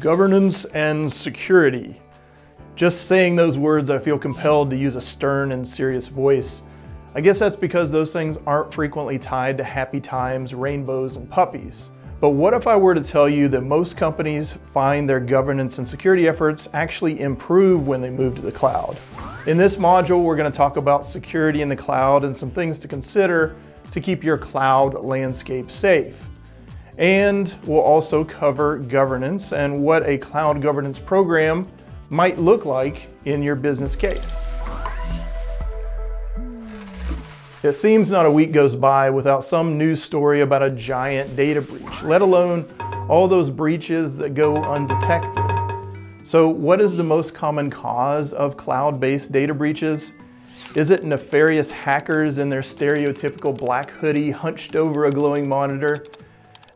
Governance and security. Just saying those words, I feel compelled to use a stern and serious voice. I guess that's because those things aren't frequently tied to happy times, rainbows, and puppies. But what if I were to tell you that most companies find their governance and security efforts actually improve when they move to the cloud? In this module, we're going to talk about security in the cloud and some things to consider to keep your cloud landscape safe. And we'll also cover governance and what a cloud governance program might look like in your business case. It seems not a week goes by without some news story about a giant data breach, let alone all those breaches that go undetected. So what is the most common cause of cloud-based data breaches? Is it nefarious hackers in their stereotypical black hoodie hunched over a glowing monitor?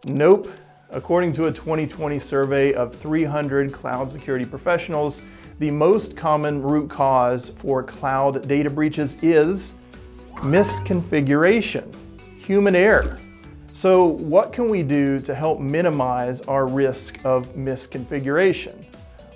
Nope. According to a 2020 survey of 300 cloud security professionals, the most common root cause for cloud data breaches is misconfiguration, human error. So what can we do to help minimize our risk of misconfiguration?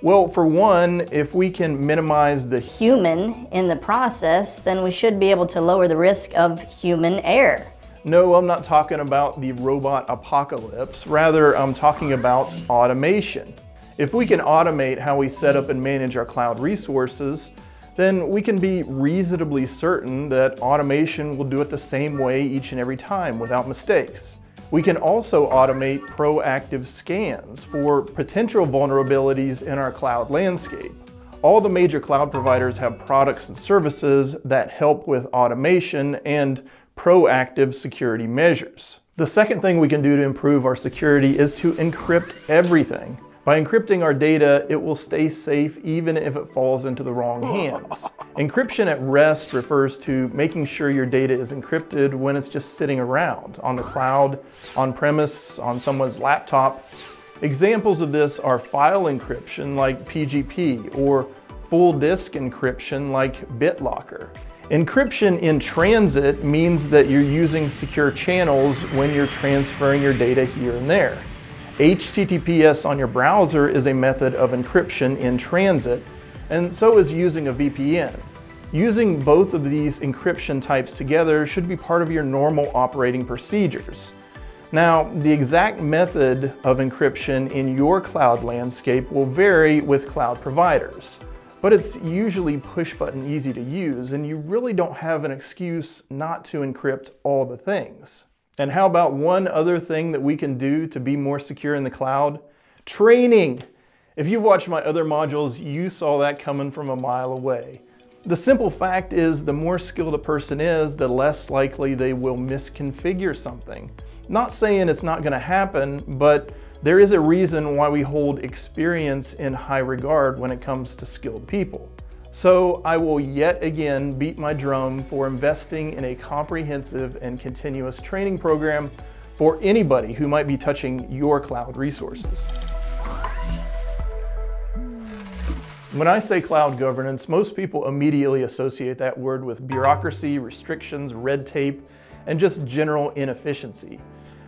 Well, for one, if we can minimize the human in the process, then we should be able to lower the risk of human error. No, I'm not talking about the robot apocalypse. Rather, I'm talking about automation. If we can automate how we set up and manage our cloud resources, then we can be reasonably certain that automation will do it the same way each and every time without mistakes. We can also automate proactive scans for potential vulnerabilities in our cloud landscape. All the major cloud providers have products and services that help with automation and proactive security measures. The second thing we can do to improve our security is to encrypt everything. By encrypting our data, it will stay safe even if it falls into the wrong hands. Encryption at rest refers to making sure your data is encrypted when it's just sitting around on the cloud, on premise, on someone's laptop. Examples of this are file encryption like PGP or full disk encryption like BitLocker. Encryption in transit means that you're using secure channels when you're transferring your data here and there. HTTPS on your browser is a method of encryption in transit, and so is using a VPN. Using both of these encryption types together should be part of your normal operating procedures. Now, the exact method of encryption in your cloud landscape will vary with cloud providers. But it's usually push-button easy to use, and you really don't have an excuse not to encrypt all the things. And how about one other thing that we can do to be more secure in the cloud? Training! If you've watched my other modules, you saw that coming from a mile away. The simple fact is, the more skilled a person is, the less likely they will misconfigure something. Not saying it's not going to happen, but there is a reason why we hold experience in high regard when it comes to skilled people. So I will yet again beat my drum for investing in a comprehensive and continuous training program for anybody who might be touching your cloud resources. When I say cloud governance, most people immediately associate that word with bureaucracy, restrictions, red tape, and just general inefficiency.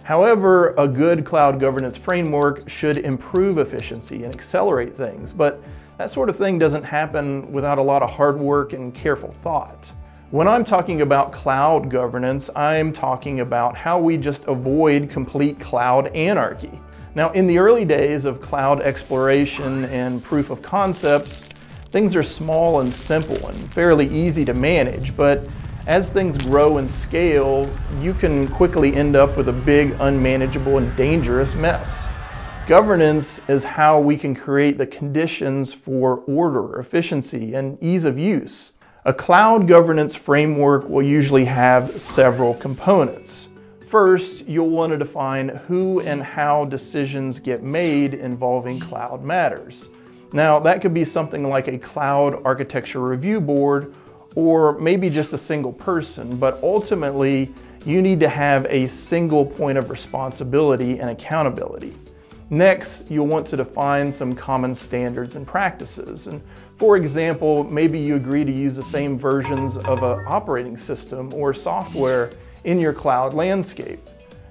However, a good cloud governance framework should improve efficiency and accelerate things, but that sort of thing doesn't happen without a lot of hard work and careful thought. When I'm talking about cloud governance, I'm talking about how we just avoid complete cloud anarchy. Now, in the early days of cloud exploration and proof of concepts, things are small and simple and fairly easy to manage, but as things grow and scale, you can quickly end up with a big, unmanageable, and dangerous mess. Governance is how we can create the conditions for order, efficiency, and ease of use. A cloud governance framework will usually have several components. First, you'll want to define who and how decisions get made involving cloud matters. Now, that could be something like a cloud architecture review board, or maybe just a single person, but ultimately you need to have a single point of responsibility and accountability. Next, you'll want to define some common standards and practices. And for example, maybe you agree to use the same versions of an operating system or software in your cloud landscape.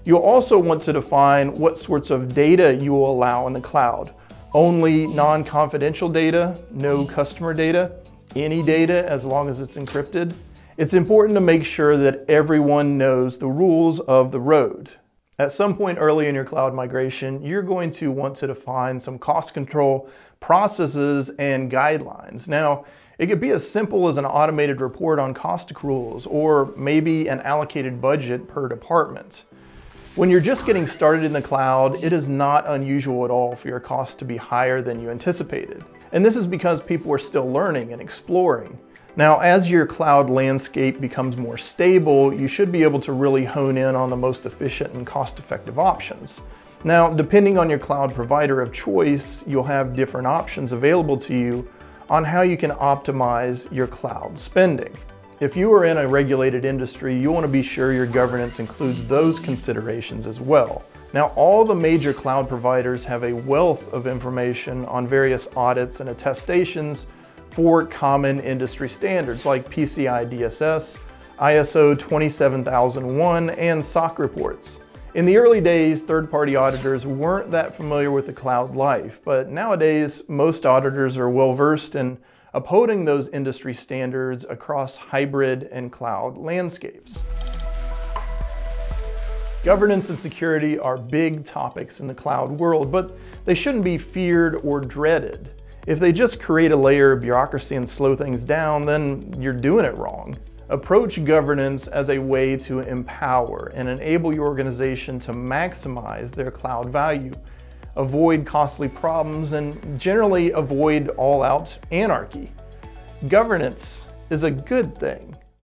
You'll also want to define what sorts of data you will allow in the cloud. Only non-confidential data, no customer data, any data as long as it's encrypted. It's important to make sure that everyone knows the rules of the road. At some point early in your cloud migration, you're going to want to define some cost control processes and guidelines. Now, it could be as simple as an automated report on cost accruals or maybe an allocated budget per department. When you're just getting started in the cloud, it is not unusual at all for your costs to be higher than you anticipated. And this is because people are still learning and exploring. Now, as your cloud landscape becomes more stable, you should be able to really hone in on the most efficient and cost-effective options. Now, depending on your cloud provider of choice, you'll have different options available to you on how you can optimize your cloud spending. If you are in a regulated industry, you'll want to be sure your governance includes those considerations as well. Now, all the major cloud providers have a wealth of information on various audits and attestations for common industry standards like PCI DSS, ISO 27001, and SOC reports. In the early days, third-party auditors weren't that familiar with the cloud life, but nowadays, most auditors are well-versed in upholding those industry standards across hybrid and cloud landscapes. Governance and security are big topics in the cloud world, but they shouldn't be feared or dreaded. If they just create a layer of bureaucracy and slow things down, then you're doing it wrong. Approach governance as a way to empower and enable your organization to maximize their cloud value, avoid costly problems, and generally avoid all-out anarchy. Governance is a good thing.